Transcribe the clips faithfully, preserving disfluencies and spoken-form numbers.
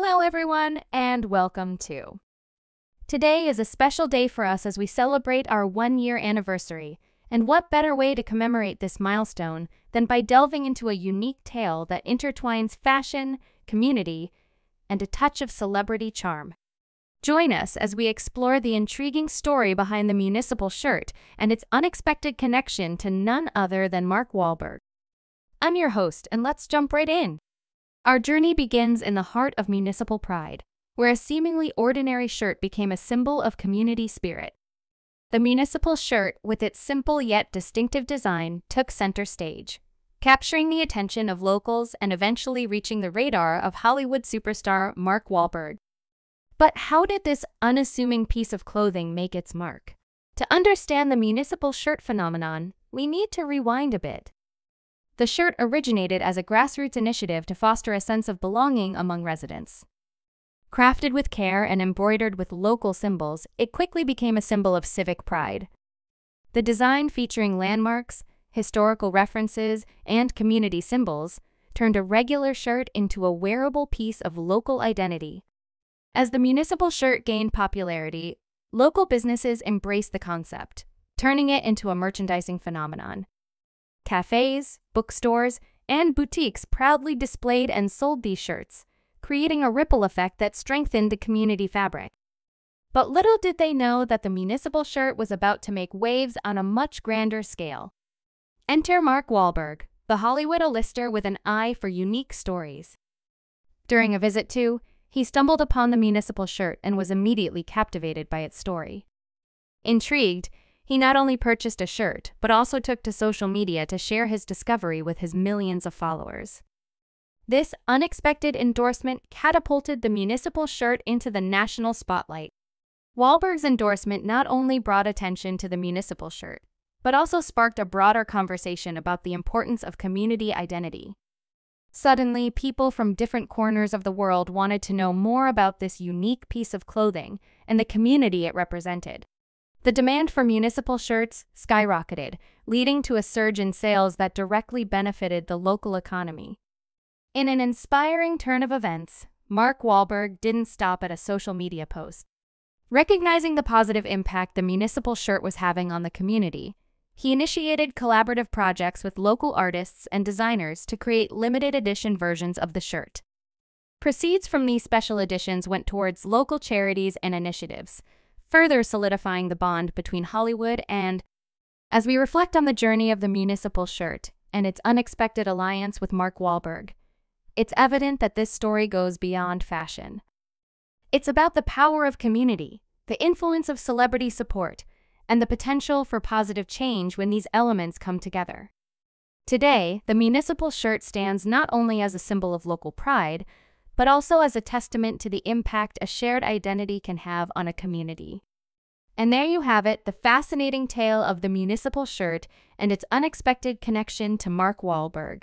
Hello everyone, and welcome to. Today is a special day for us as we celebrate our one-year anniversary, and what better way to commemorate this milestone than by delving into a unique tale that intertwines fashion, community, and a touch of celebrity charm. Join us as we explore the intriguing story behind the Municipal shirt and its unexpected connection to none other than Mark Wahlberg. I'm your host, and let's jump right in. Our journey begins in the heart of Municipal pride, where a seemingly ordinary shirt became a symbol of community spirit. The Municipal shirt, with its simple yet distinctive design, took center stage, capturing the attention of locals and eventually reaching the radar of Hollywood superstar Mark Wahlberg. But how did this unassuming piece of clothing make its mark? To understand the Municipal shirt phenomenon, we need to rewind a bit. The shirt originated as a grassroots initiative to foster a sense of belonging among residents. Crafted with care and embroidered with local symbols, it quickly became a symbol of civic pride. The design, featuring landmarks, historical references, and community symbols, turned a regular shirt into a wearable piece of local identity. As the Municipal shirt gained popularity, local businesses embraced the concept, turning it into a merchandising phenomenon. Cafes, bookstores, and boutiques proudly displayed and sold these shirts, creating a ripple effect that strengthened the community fabric. But little did they know that the Municipal shirt was about to make waves on a much grander scale. Enter Mark Wahlberg, the Hollywood lister with an eye for unique stories. During a visit to, he stumbled upon the Municipal shirt and was immediately captivated by its story. Intrigued, he not only purchased a shirt, but also took to social media to share his discovery with his millions of followers. This unexpected endorsement catapulted the Municipal shirt into the national spotlight. Wahlberg's endorsement not only brought attention to the Municipal shirt, but also sparked a broader conversation about the importance of community identity. Suddenly, people from different corners of the world wanted to know more about this unique piece of clothing and the community it represented. The demand for Municipal shirts skyrocketed, leading to a surge in sales that directly benefited the local economy. In an inspiring turn of events, Mark Wahlberg didn't stop at a social media post. Recognizing the positive impact the Municipal shirt was having on the community, he initiated collaborative projects with local artists and designers to create limited edition versions of the shirt. Proceeds from these special editions went towards local charities and initiatives, further solidifying the bond between Hollywood and... As we reflect on the journey of the Municipal shirt and its unexpected alliance with Mark Wahlberg, it's evident that this story goes beyond fashion. It's about the power of community, the influence of celebrity support, and the potential for positive change when these elements come together. Today, the Municipal shirt stands not only as a symbol of local pride, but also as a testament to the impact a shared identity can have on a community. And there you have it, the fascinating tale of the Municipal shirt and its unexpected connection to Mark Wahlberg.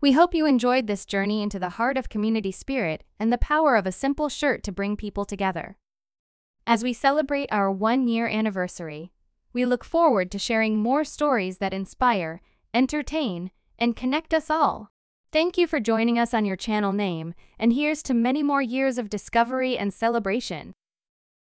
We hope you enjoyed this journey into the heart of community spirit and the power of a simple shirt to bring people together. As we celebrate our one-year anniversary, we look forward to sharing more stories that inspire, entertain, and connect us all. Thank you for joining us on your channel name, and here's to many more years of discovery and celebration.